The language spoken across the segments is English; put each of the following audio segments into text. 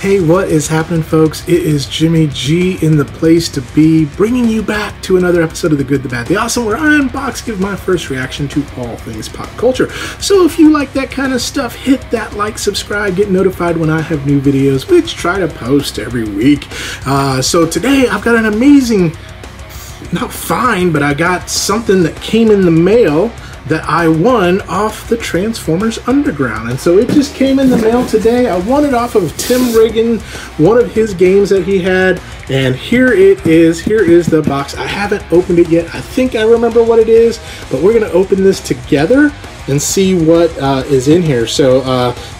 Hey, what is happening, folks? It is Jimmy G in the place to be, bringing you back to another episode of The Good, The Bad, The Awesome, where I unbox, give my first reaction to all things pop culture. So if you like that kind of stuff, hit that like, subscribe, get notified when I have new videos, which try to post every week. So today I've got an amazing, not find, but I got something that came in the mail that I won off the Transformers Underground. And so it just came in the mail today. I won it off of Tim Reagan, one of his games that he had. And here it is. Here is the box. I haven't opened it yet. I think I remember what it is, but we're going to open this together and see what is in here. So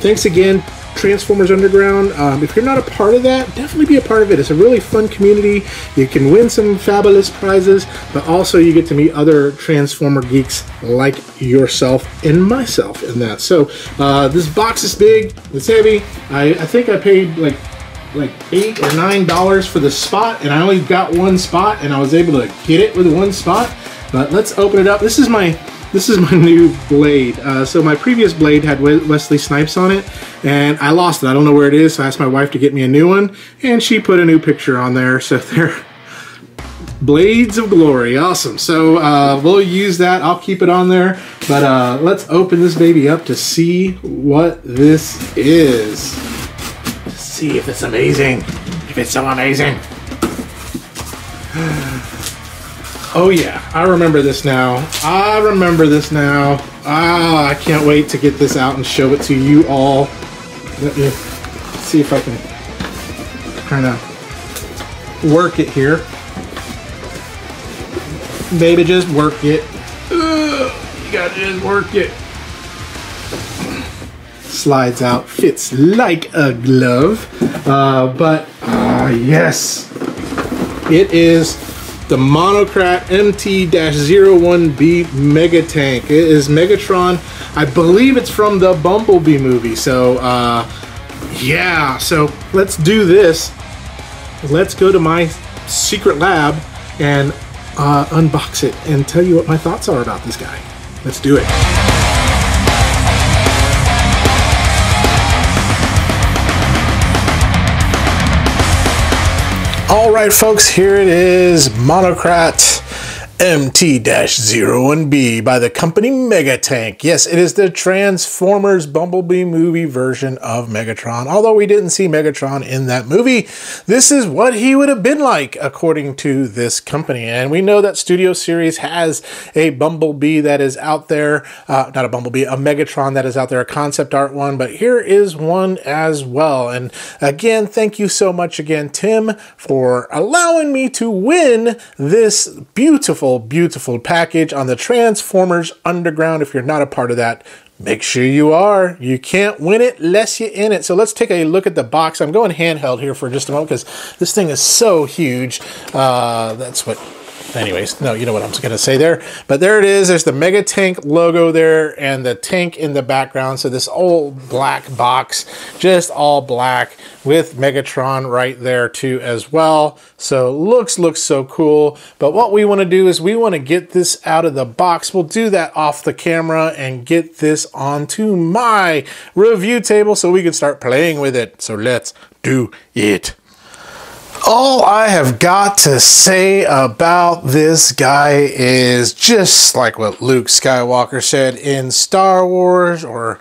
thanks again, Transformers Underground. If you're not a part of that, definitely be a part of it. It's a really fun community. You can win some fabulous prizes, but also you get to meet other Transformer geeks like yourself and myself in that. So this box is big, it's heavy. I think I paid like $8 or $9 for the spot, and I only got one spot, and I was able to get it with one spot. But let's open it up. This is my new Blade. So my previous Blade had Wesley Snipes on it, and I lost it. I don't know where it is, so I asked my wife to get me a new one, and she put a new picture on there. So they're Blades of Glory. Awesome. So we'll use that. I'll keep it on there. But let's open this baby up to see what this is. Let's see if it's amazing. If it's so amazing. Oh yeah, I remember this now. I remember this now. Ah, I can't wait to get this out and show it to you all. Let me see if I can kind of work it here. Baby, just work it. Ugh, you gotta just work it. Slides out, fits like a glove. But, yes, it is the Monocrat MT-01B Megatank. It is Megatron. I believe it's from the Bumblebee movie. So, yeah. So, let's do this. Let's go to my secret lab and unbox it and tell you what my thoughts are about this guy. Let's do it. All right, folks, here it is, Monocrat MT-01B by the company Megatank. Yes, it is the Transformers Bumblebee movie version of Megatron. Although we didn't see Megatron in that movie, this is what he would have been like, according to this company. And we know that Studio Series has a Bumblebee that is out there, not a Bumblebee, a Megatron that is out there, a concept art one, but here is one as well. And again, thank you so much again, Tim, for allowing me to win this beautiful, beautiful package on the Transformers Underground. If you're not a part of that, make sure you are. You can't win it unless you're in it. So let's take a look at the box. I'm going handheld here for just a moment because this thing is so huge. That's what... Anyways, no, you know what I'm going to say there. But there it is. There's the Megatank logo there and the tank in the background. So this old black box, just all black with Megatron right there too as well. So looks so cool. But what we want to do is we want to get this out of the box. We'll do that off the camera and get this onto my review table so we can start playing with it. So let's do it. All I have got to say about this guy is just like what Luke Skywalker said in Star Wars, or,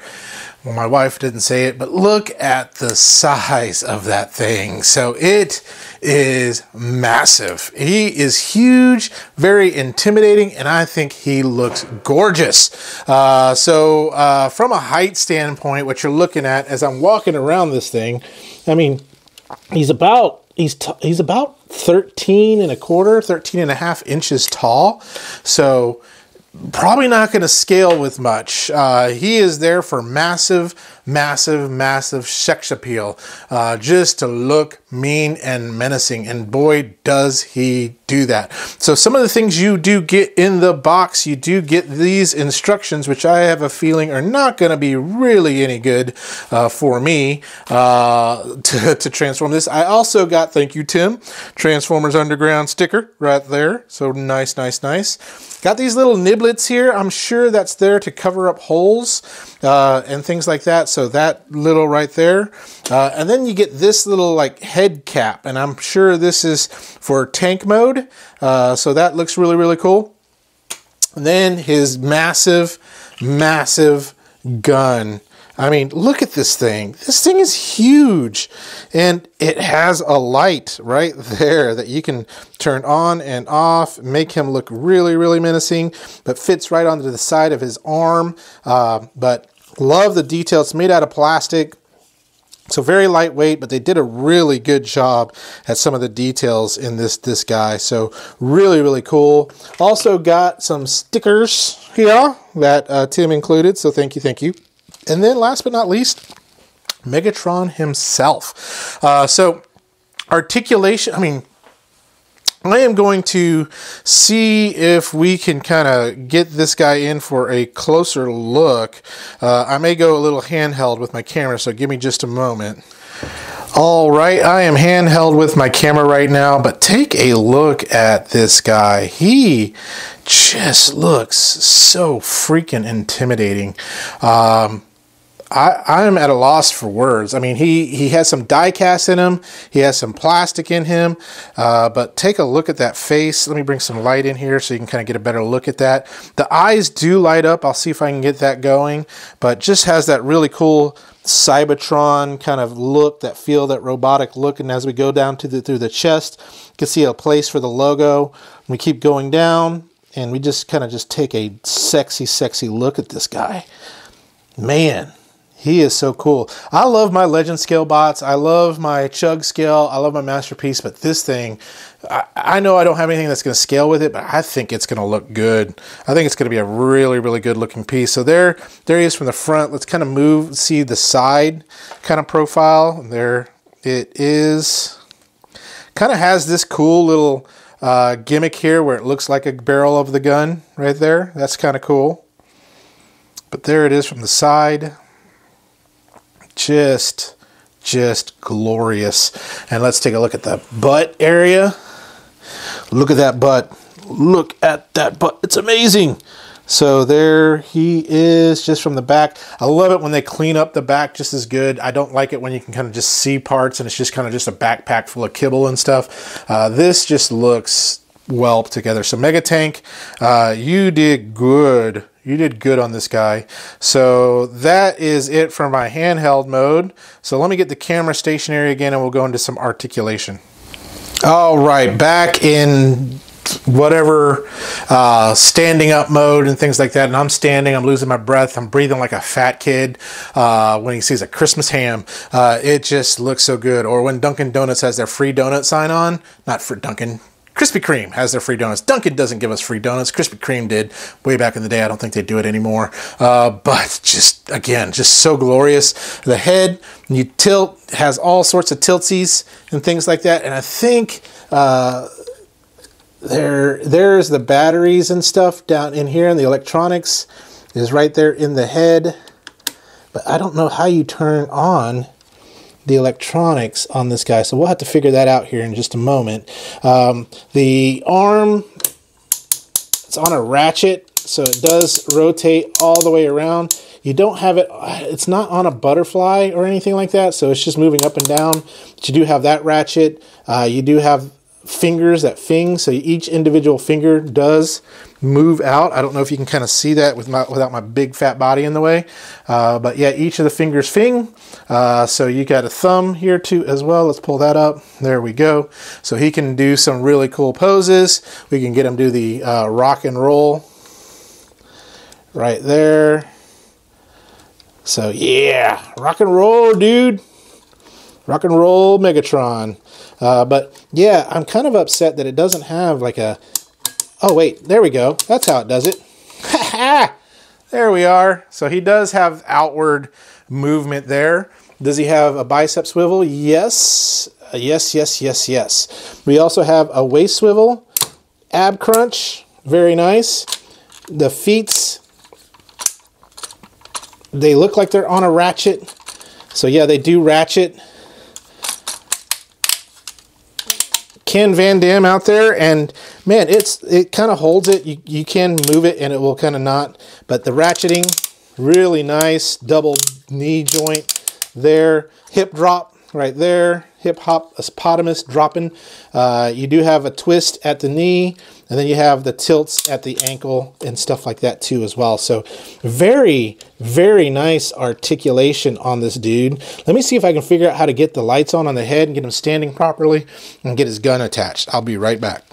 well, my wife didn't say it, but look at the size of that thing. So it is massive. He is huge, very intimidating, and I think he looks gorgeous. So from a height standpoint, what you're looking at as I'm walking around this thing, I mean, he's about 13 and a half inches tall, so probably not going to scale with much. He is there for massive sex appeal, just to look mean and menacing, and boy does he do that. So some of the things you do get in the box, you do get these instructions, which I have a feeling are not going to be really any good for me to transform this. I also got, thank you, Tim, Transformers Underground sticker right there. So nice, nice, nice. Got these little niblets here. I'm sure that's there to cover up holes and things like that. So that little right there. And then you get this little like head cap, and I'm sure this is for tank mode. So that looks really, really cool. And then his massive, massive gun. I mean, look at this thing. This thing is huge, and it has a light right there that you can turn on and off, make him look really, really menacing, but fits right onto the side of his arm. But love the detail. It's made out of plastic. So very lightweight, but they did a really good job at some of the details in this guy. So really, really cool. Also got some stickers here that Tim included. So thank you, thank you. And then last but not least, Megatron himself. So articulation, I mean, I am going to see if we can kind of get this guy in for a closer look. I may go a little handheld with my camera, so give me just a moment. All right, I am handheld with my camera right now, but take a look at this guy. He just looks so freaking intimidating. I'm at a loss for words. I mean, he has some die cast in him. He has some plastic in him. But take a look at that face. Let me bring some light in here so you can kind of get a better look at that. The eyes do light up. I'll see if I can get that going. But just has that really cool Cybertron kind of look, that feel, that robotic look. And as we go down to through the chest, you can see a place for the logo. We keep going down, and we just kind of just take a sexy, sexy look at this guy. Man. He is so cool. I love my Legend Scale bots. I love my Chug Scale. I love my Masterpiece. But this thing, I know I don't have anything that's going to scale with it, but I think it's going to look good. I think it's going to be a really, really good looking piece. So there he is from the front. Let's kind of move, see the side kind of profile. There it is. Kind of has this cool little gimmick here where it looks like a barrel of the gun right there. That's kind of cool. But there it is from the side. Just glorious. And let's take a look at the butt area. Look at that butt. Look at that butt. It's amazing. So there he is just from the back. I love it when they clean up the back just as good. I don't like it when you can kind of just see parts and it's just kind of just a backpack full of kibble and stuff. This just looks well put together. So Megatank, you did good. You did good on this guy. So that is it for my handheld mode. So let me get the camera stationary again and we'll go into some articulation. All right, back in whatever standing up mode and things like that, and I'm standing, I'm losing my breath, I'm breathing like a fat kid when he sees a Christmas ham. It just looks so good. Or when Dunkin' Donuts has their free donut sign on, not for Dunkin', Krispy Kreme has their free donuts. Dunkin' doesn't give us free donuts. Krispy Kreme did way back in the day. I don't think they do it anymore. But just, again, just so glorious. The head, you tilt, has all sorts of tiltsies and things like that. And I think there's the batteries and stuff down in here, and the electronics is right there in the head. But I don't know how you turn on the electronics on this guy, so we'll have to figure that out here in just a moment. The arm, it's on a ratchet, so it does rotate all the way around. You don't have it, it's not on a butterfly or anything like that, so it's just moving up and down. But you do have that ratchet. You do have fingers that fing, so each individual finger does move out. I don't know if you can kind of see that with without my big fat body in the way, but yeah, each of the fingers fing. So you got a thumb here too as well. Let's pull that up. There we go. So he can do some really cool poses. We can get him do the rock and roll right there. So yeah, rock and roll, dude. Rock and roll Megatron. But yeah, I'm kind of upset that it doesn't have like a, oh wait, there we go. That's how it does it. There we are. So he does have outward movement there. Does he have a bicep swivel? Yes. Yes, yes, yes, yes. We also have a waist swivel ab crunch, very nice. The feet, they look like they're on a ratchet. So yeah, they do ratchet. Ken Van Dam out there, and man, it kind of holds it. You can move it and it will kind of not, but the ratcheting, really nice. Double knee joint there, hip drop right there, hip hop spotamus dropping. You do have a twist at the knee, and then you have the tilts at the ankle and stuff like that too as well. So very, very nice articulation on this dude. Let me see if I can figure out how to get the lights on the head and get him standing properly and get his gun attached. I'll be right back.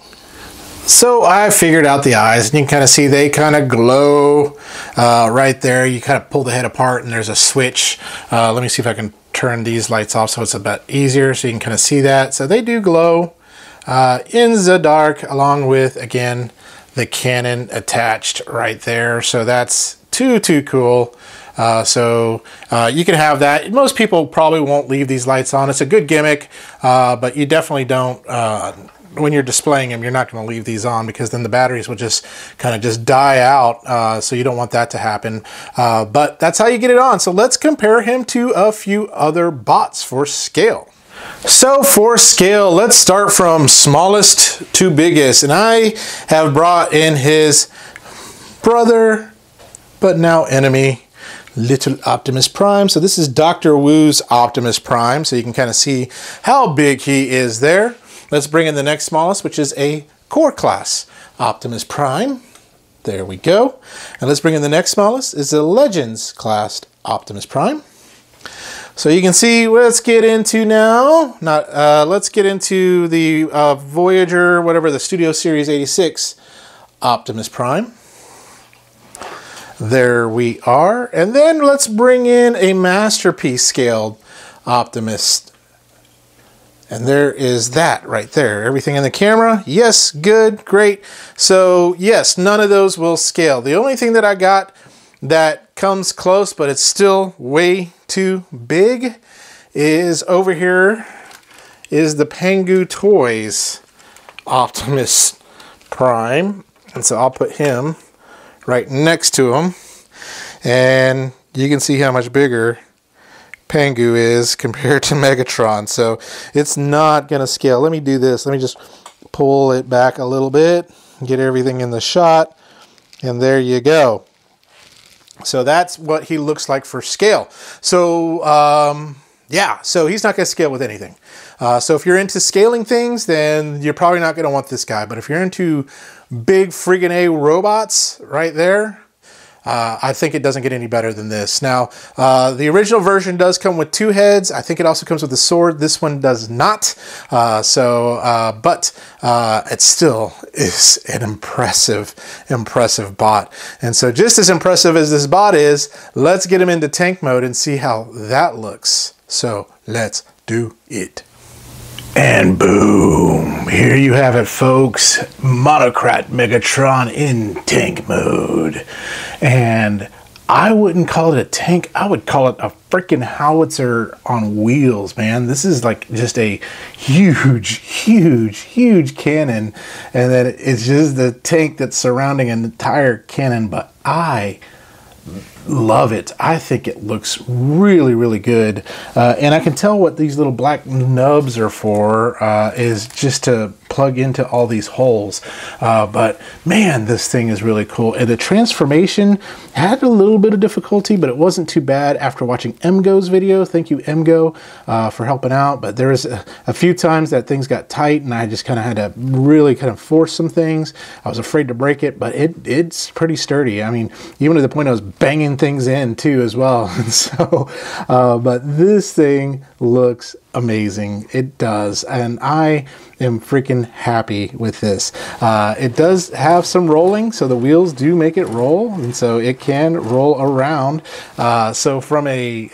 So I figured out the eyes, and you can kind of see they kind of glow right there. You kind of pull the head apart and there's a switch. Let me see if I can turn these lights off so it's a bit easier so you can kind of see that. So they do glow in the dark, along with, again, the cannon attached right there. So that's too cool. So you can have that. Most people probably won't leave these lights on. It's a good gimmick, but you definitely don't... when you're displaying them, you're not going to leave these on, because then the batteries will just kind of just die out. So you don't want that to happen. But that's how you get it on. So let's compare him to a few other bots for scale. So for scale, let's start from smallest to biggest. And I have brought in his brother, but now enemy, Little Optimus Prime. So this is Dr. Wu's Optimus Prime. So you can kind of see how big he is there. Let's bring in the next smallest, which is a core class Optimus Prime. There we go. And let's bring in the next smallest, is the Legends class Optimus Prime. So you can see, let's get into now, let's get into the Voyager, whatever, the Studio Series 86 Optimus Prime. There we are. And then let's bring in a masterpiece scaled Optimus. And there is that right there. Everything in the camera. Yes, good, great. So yes, none of those will scale. The only thing that I got that comes close, but it's still way too big, is over here is the Pangu Toys Optimus Prime. And so I'll put him right next to him. And you can see how much bigger Pangu is compared to Megatron, so it's not gonna scale. Let me do this. Let me just pull it back a little bit, get everything in the shot, and there you go. So that's what he looks like for scale. So yeah, so he's not gonna scale with anything. So if you're into scaling things, then you're probably not gonna want this guy. But if you're into big friggin' A robots right there, I think it doesn't get any better than this. Now, the original version does come with two heads. I think it also comes with a sword. This one does not. But it still is an impressive bot. And so just as impressive as this bot is, let's get him into tank mode and see how that looks. So let's do it. And boom, here you have it, folks. Monocrat Megatron in tank mode. And I wouldn't call it a tank. I would call it a freaking howitzer on wheels, man. This is like just a huge cannon. And then it's just the tank that's surrounding an entire cannon. But I love it. I think it looks really good, and I can tell what these little black nubs are for, is just to plug into all these holes. But man, this thing is really cool. And the transformation had a little bit of difficulty, but it wasn't too bad after watching Emgo's video. Thank you, Emgo, for helping out. But there was a few times that things got tight, and I just kind of had to really kind of force some things. I was afraid to break it, but it's pretty sturdy. I mean, even to the point I was banging things in too as well. And so but this thing looks amazing. It does, and I am freaking happy with this. It does have some rolling, so the wheels do make it roll, and so it can roll around. So from a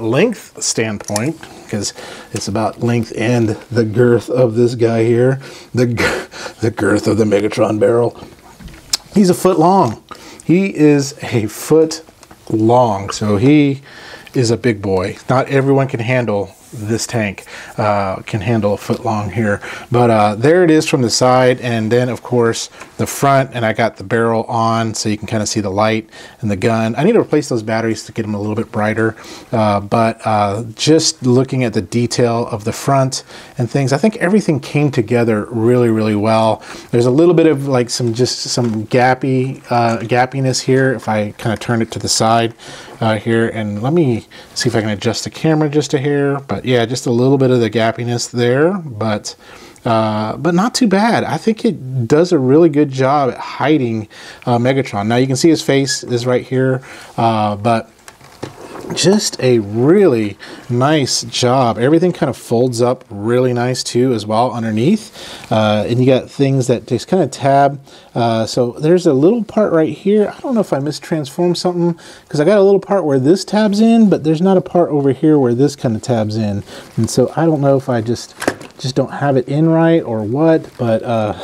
length standpoint, because it's about length and the girth of this guy here, the girth of the Megatron barrel, he's a foot long. He is a foot long, so he is a big boy. Not everyone can handle this tank can handle a foot long here. But there it is from the side, and then of course the front, and I got the barrel on so you can kind of see the light and the gun. I need to replace those batteries to get them a little bit brighter, but just looking at the detail of the front and things, I think everything came together really, really well. There's a little bit of like some gappiness here if I kind of turn it to the side here, and let me see if I can adjust the camera just a hair. But yeah, just a little bit of the gappiness there, but not too bad. I think it does a really good job at hiding Megatron. Now you can see his face is right here, but just a really nice job. Everything kind of folds up really nice too as well underneath, and you got things that just kind of tab. So there's a little part right here. I don't know if I mistransformed something, because I got a little part where this tabs in, but there's not a part over here where this kind of tabs in, and so I don't know if I just don't have it in right or what, but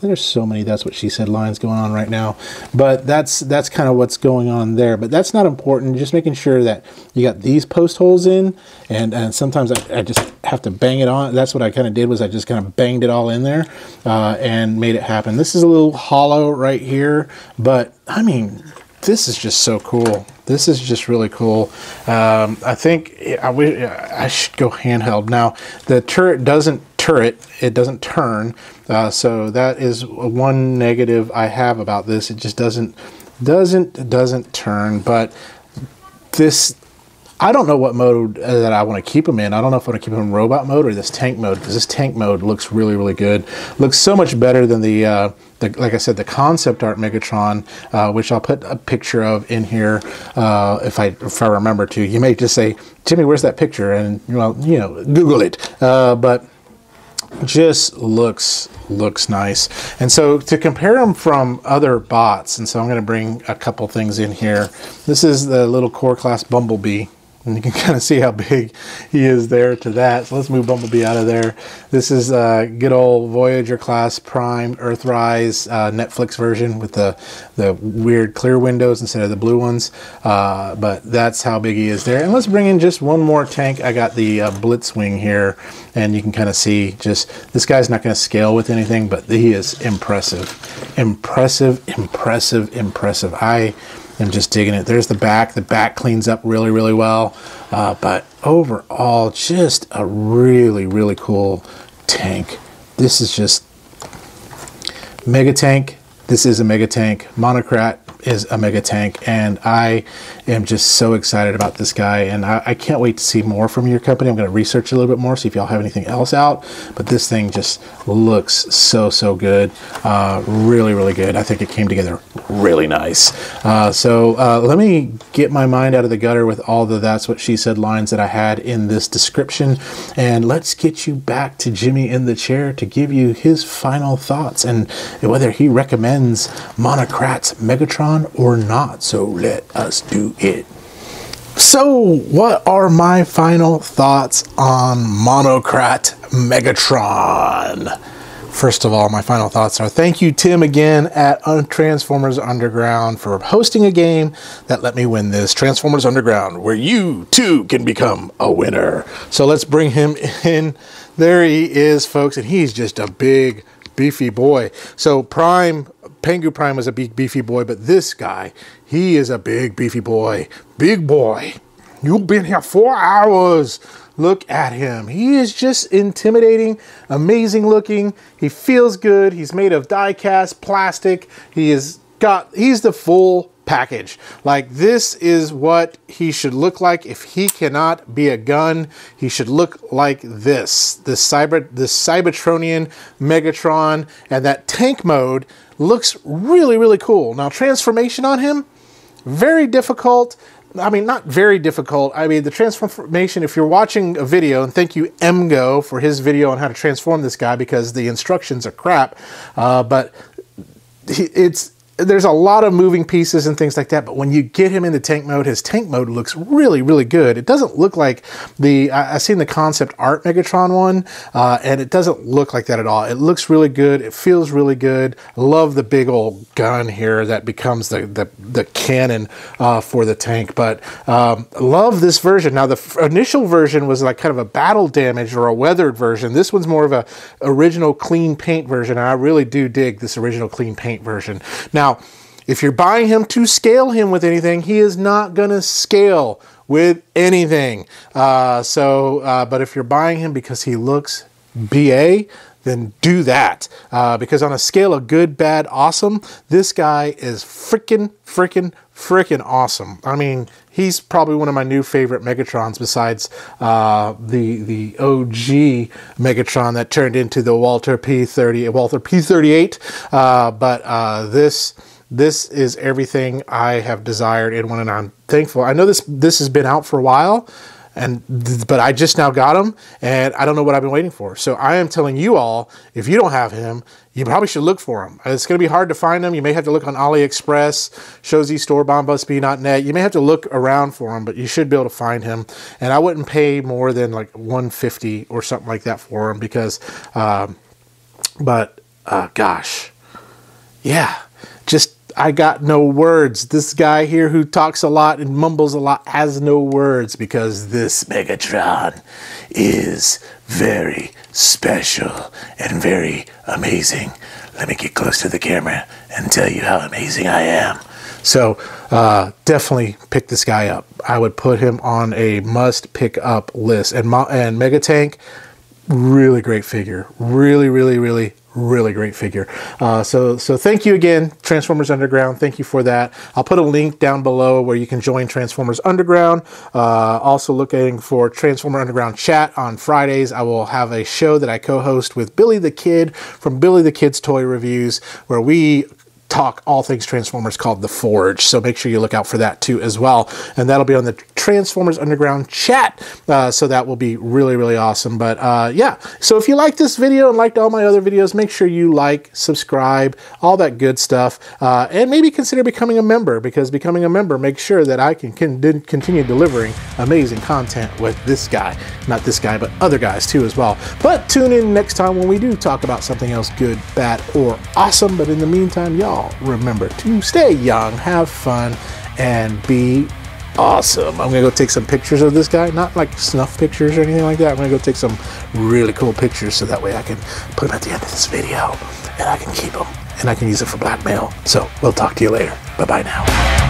there's so many "that's what she said" lines going on right now, but that's kind of what's going on there. But that's not important, just making sure that you got these post holes in, and sometimes I just have to bang it on. That's what I kind of did, was I just kind of banged it all in there and made it happen. This is a little hollow right here, but I mean, this is just so cool. This is just really cool. I think I should go handheld now. The turret doesn't turret, it doesn't turn, so that is one negative I have about this. It just doesn't turn. But this, I don't know what mode that I want to keep them in. I don't know if I want to keep them in robot mode or this tank mode, because this tank mode looks really, really good. Looks so much better than the like I said, the concept art Megatron, which I'll put a picture of in here if I remember to. You may just say, "Jimmy, where's that picture?" And well, you know, Google it. But just looks nice. And so to compare them from other bots, and so I'm going to bring a couple things in here. This is the little core class Bumblebee, and you can kind of see how big he is there to that. So let's move Bumblebee out of there. This is good old Voyager class Prime, Earthrise, Netflix version with the weird clear windows instead of the blue ones. But that's how big he is there. And let's bring in just one more tank. I got the Blitzwing here, and you can kind of see just this guy's not going to scale with anything, but he is impressive. I'm just digging it. There's the back. The back cleans up really, really well. But overall, just a really, really cool tank. This is just Megatank. This is a Megatank. Monocrat is a Megatank, and I am just so excited about this guy, and I can't wait to see more from your company. I'm going to research a little bit more, see if y'all have anything else out, but this thing just looks so good. Really, really good. I think it came together really nice. So let me get my mind out of the gutter with all the "that's what she said" lines that I had in this description, and let's get you back to Jimmy in the chair to give you his final thoughts and whether he recommends Monocrat's Megatron or not. So let us do it. So what are my final thoughts on Monocrat Megatron? First of all, my final thoughts are thank you, Tim, again at Transformers Underground for hosting a game that let me win this. Transformers Underground, where you too can become a winner. So let's bring him in. There he is, folks, and he's just a big beefy boy. So Pangu Prime was a big beefy boy, but this guy, he is a big beefy boy. Big boy, you've been here 4 hours. Look at him. He is just intimidating, amazing looking. He feels good. He's made of die-cast plastic. He's the full package. Like, this is what he should look like. If he cannot be a gun, he should look like this. This Cybertronian Megatron, and that tank mode looks really, really cool. Now, transformation on him, very difficult. I mean, not very difficult. I mean, the transformation, if you're watching a video, and thank you, Emgo, for his video on how to transform this guy, because the instructions are crap, but it's there's a lot of moving pieces and things like that, but when you get him into tank mode, his tank mode looks really, really good. It doesn't look like the, I've seen the concept art Megatron one, and it doesn't look like that at all. It looks really good. It feels really good. I love the big old gun here that becomes the cannon for the tank, but love this version. Now, the initial version was like kind of a battle damaged or a weathered version. This one's more of a original clean paint version, and I really do dig this original clean paint version. Now, if you're buying him to scale him with anything, he is not going to scale with anything. But if you're buying him because he looks BA, then do that. Because on a scale of good, bad, awesome, this guy is freaking awesome. I mean, he's probably one of my new favorite Megatrons besides the OG Megatron that turned into the Walther P38. This is everything I have desired in one, and I'm thankful. I know this has been out for a while, but I just now got him, and I don't know what I've been waiting for. So I am telling you all, if you don't have him, you probably should look for them. It's going to be hard to find them. You may have to look on AliExpress, ShowzStore, BombusBee.net. You may have to look around for them, but you should be able to find him. And I wouldn't pay more than like $150 or something like that for him because, gosh, yeah, just I got no words. This guy here who talks a lot and mumbles a lot has no words because this Megatron is very special and very amazing. Let me get close to the camera and tell you how amazing I am. So definitely pick this guy up. I would put him on a must pick up list. And Megatank, really great figure. Really great figure. So thank you again, Transformers Underground. Thank you for that. I'll put a link down below where you can join Transformers Underground. Also looking for Transformer Underground chat on Fridays. I will have a show that I co-host with Billy the Kid from Billy the Kid's Toy Reviews where we talk all things Transformers called The Forge. So make sure you look out for that too as well. And that'll be on the Transformers Underground chat. So that will be really awesome. But yeah, so if you like this video and liked all my other videos, make sure you like, subscribe, all that good stuff. And maybe consider becoming a member because becoming a member makes sure that I can continue delivering amazing content with this guy. Not this guy, but other guys too as well. But tune in next time when we do talk about something else good, bad, or awesome. But in the meantime, y'all, remember to stay young, have fun, and be awesome. I'm gonna go take some pictures of this guy, not like snuff pictures or anything like that. I'm gonna go take some really cool pictures so that way I can put them at the end of this video and I can keep them and I can use it for blackmail. So we'll talk to you later. Bye-bye now.